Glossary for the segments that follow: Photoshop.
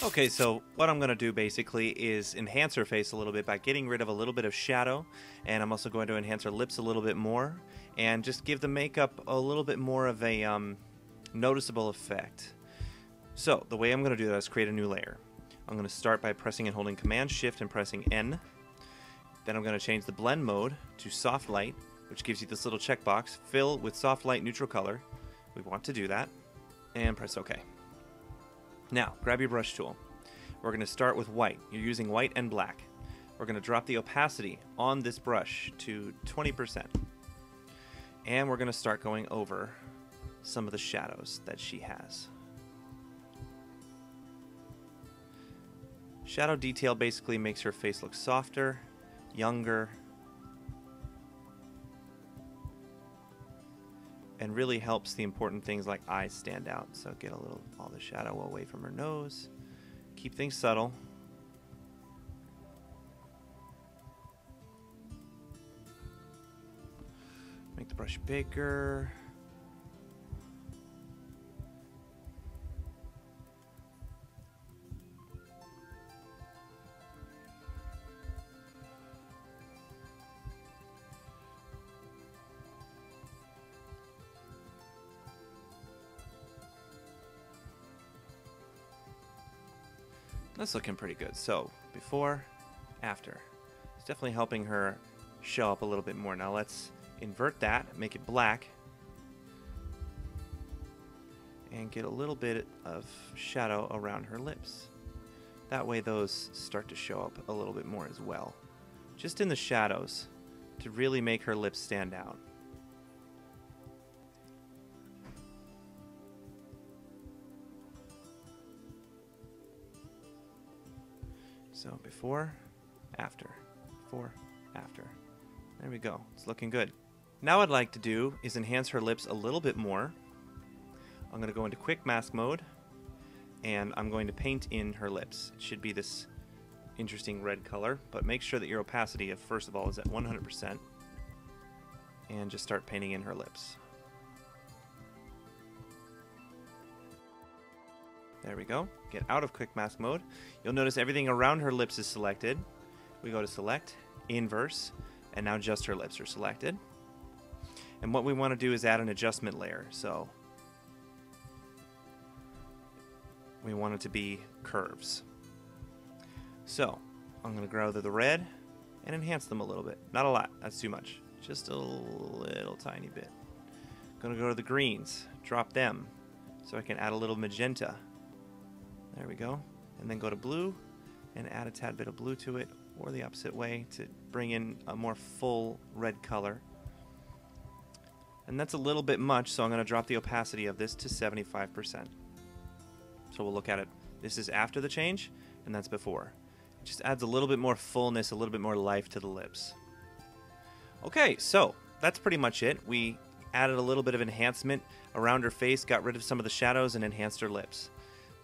Okay, so what I'm going to do basically is enhance her face a little bit by getting rid of a little bit of shadow, and I'm also going to enhance her lips a little bit more and just give the makeup a little bit more of a noticeable effect. So the way I'm going to do that is create a new layer. I'm going to start by pressing and holding Command Shift and pressing N. Then I'm going to change the blend mode to soft light, which gives you this little checkbox, fill with soft light neutral color. We want to do that, and press OK. Now, grab your brush tool. We're going to start with white. You're using white and black. We're going to drop the opacity on this brush to 20%. And we're going to start going over some of the shadows that she has. Shadow detail basically makes her face look softer, younger, and really helps the important things like eyes stand out. So get all the shadow away from her nose. Keep things subtle. Make the brush bigger. That's looking pretty good. So before, after. It's definitely helping her show up a little bit more. Now let's invert that, make it black, and get a little bit of shadow around her lips. That way those start to show up a little bit more as well. Just in the shadows to really make her lips stand out. So before, after, before, after. There we go. It's looking good. Now what I'd like to do is enhance her lips a little bit more. I'm going to go into quick mask mode, and I'm going to paint in her lips. It should be this interesting red color, but make sure that your opacity, first of all, is at 100%, and just start painting in her lips. There we go. Get out of quick mask mode. You'll notice everything around her lips is selected. We go to select, inverse, and now just her lips are selected. And what we want to do is add an adjustment layer. So we want it to be curves. So I'm going to grab the red and enhance them a little bit. Not a lot, that's too much. Just a little tiny bit. I'm going to go to the greens, drop them so I can add a little magenta. There we go. And then go to blue and add a tad bit of blue to it, or the opposite way to bring in a more full red color. And that's a little bit much, so I'm going to drop the opacity of this to 75%. So we'll look at it. This is after the change, and that's before. It just adds a little bit more fullness, a little bit more life to the lips. Okay, so that's pretty much it. We added a little bit of enhancement around her face, got rid of some of the shadows, and enhanced her lips.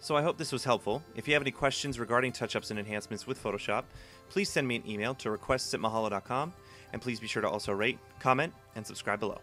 So I hope this was helpful. If you have any questions regarding touch-ups and enhancements with Photoshop, please send me an email to requests@mahalo.com, and please be sure to also rate, comment, and subscribe below.